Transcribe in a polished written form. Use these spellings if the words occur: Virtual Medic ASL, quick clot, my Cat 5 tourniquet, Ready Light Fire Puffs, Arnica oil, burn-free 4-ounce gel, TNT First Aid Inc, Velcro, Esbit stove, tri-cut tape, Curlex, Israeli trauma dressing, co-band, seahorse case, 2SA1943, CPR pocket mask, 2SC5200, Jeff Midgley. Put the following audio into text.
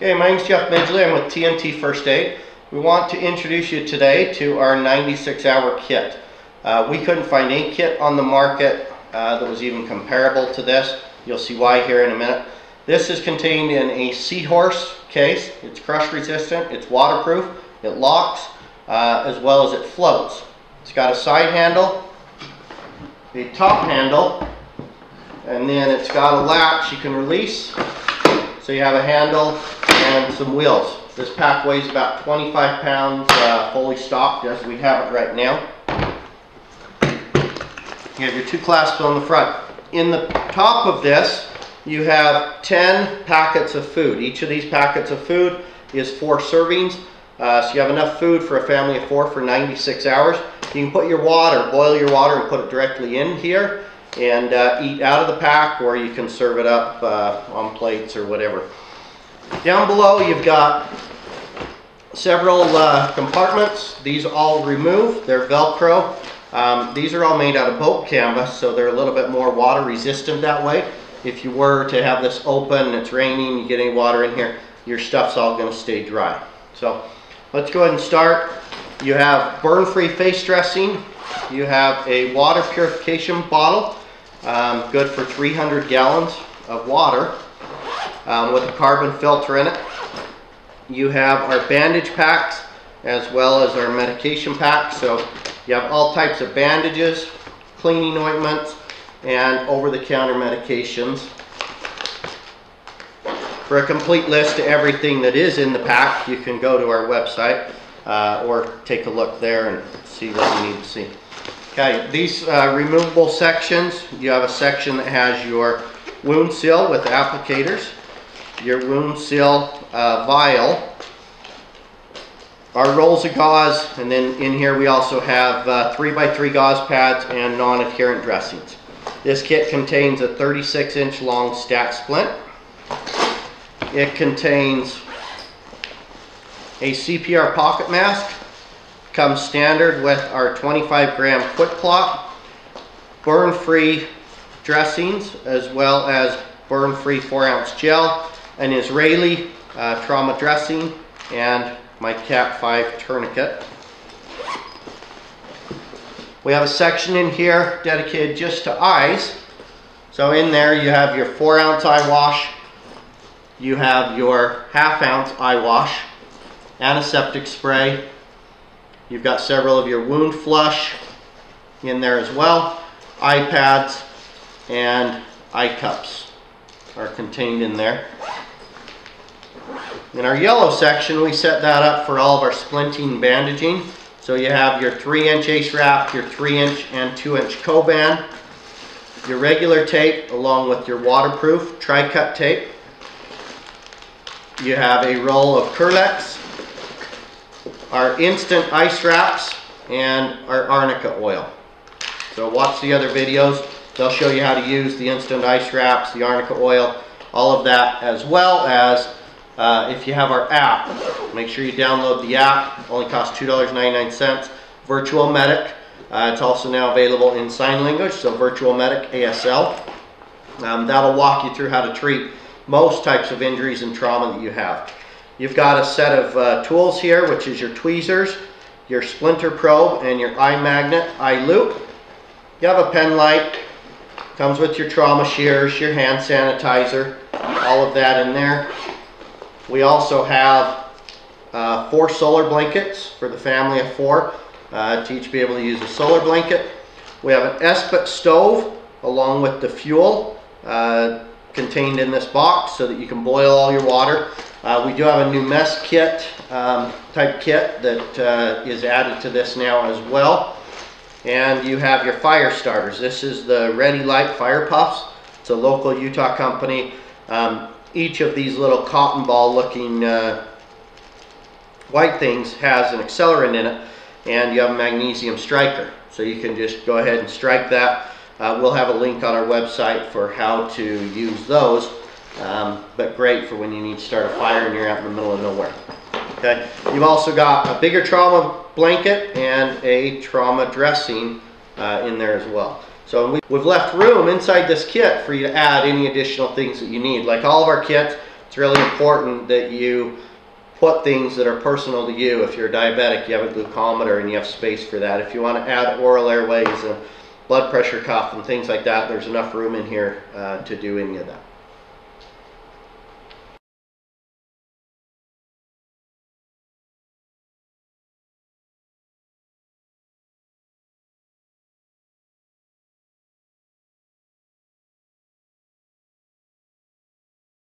Okay, my name's Jeff Midgley. I'm with TNT First Aid. We want to introduce you today to our 96-hour kit. We couldn't find any kit on the market that was even comparable to this. You'll see why here in a minute. This is contained in a seahorse case. It's crush resistant, it's waterproof, it locks, as well as it floats. It's got a side handle, a top handle, and then it's got a latch you can release. So you have a handle and some wheels. This pack weighs about 25 pounds fully stocked as we have it right now. You have your two clasps on the front. In the top of this you have 10 packets of food. Each of these packets of food is 4 servings. So you have enough food for a family of 4 for 96 hours. You can put your water, boil your water and put it directly in here and eat out of the pack, or you can serve it up on plates or whatever. Down below you've got several compartments. These all remove, they're Velcro. These are all made out of boat canvas, so they're a little bit more water resistant that way. If you were to have this open and it's raining, you get any water in here, your stuff's all going to stay dry. So let's go ahead and start. You have burn-free face dressing. You have a water purification bottle, good for 300 gallons of water with a carbon filter in it. You have our bandage packs as well as our medication packs. So you have all types of bandages, cleaning ointments, and over-the-counter medications. For a complete list of everything that is in the pack, you can go to our website or take a look there and see what you need to see. Okay, these removable sections, you have a section that has your wound seal with applicators, your wound seal vial, our rolls of gauze, and then in here we also have 3x3 gauze pads and non-adherent dressings. This kit contains a 36-inch long stack splint. It contains a CPR pocket mask, comes standard with our 25-gram quick clot, burn-free dressings, as well as burn-free 4-ounce gel, an Israeli trauma dressing, and my Cat 5 tourniquet. We have a section in here dedicated just to eyes. So in there you have your 4-ounce eye wash, you have your 1/2-ounce eye wash, antiseptic spray. You've got several of your wound flush in there as well. Eye pads and eye cups are contained in there. In our yellow section, we set that up for all of our splinting bandaging. So you have your 3-inch ace wrap, your 3-inch and 2-inch co-band, your regular tape along with your waterproof tri-cut tape. You have a roll of Curlex, our instant ice wraps, and our Arnica oil. So watch the other videos. They'll show you how to use the instant ice wraps, the Arnica oil, all of that, as well as if you have our app, make sure you download the app. It only costs $2.99. Virtual Medic. It's also now available in sign language, so Virtual Medic ASL. That'll walk you through how to treat most types of injuries and trauma that you have. You've got a set of tools here, which is your tweezers, your splinter probe, and your eye magnet, eye loop. You have a pen light. Comes with your trauma shears, your hand sanitizer, all of that in there. We also have 4 solar blankets for the family of 4 to each be able to use a solar blanket. We have an Esbit stove along with the fuel contained in this box so that you can boil all your water. We do have a new mess kit type kit that is added to this now as well. And you have your fire starters. This is the Ready Light Fire Puffs. It's a local Utah company. Each of these little cotton ball looking white things has an accelerant in it, and you have a magnesium striker, so you can just go ahead and strike that. We'll have a link on our website for how to use those, but great for when you need to start a fire and you're out in the middle of nowhere. Okay, you've also got a bigger trauma blanket and a trauma dressing in there as well. So we've left room inside this kit for you to add any additional things that you need. Like all of our kits, It's really important that you put things that are personal to you. If you're diabetic, you have a glucometer and you have space for that. If you want to add oral airways and blood pressure cuff and things like that, there's enough room in here to do any of that.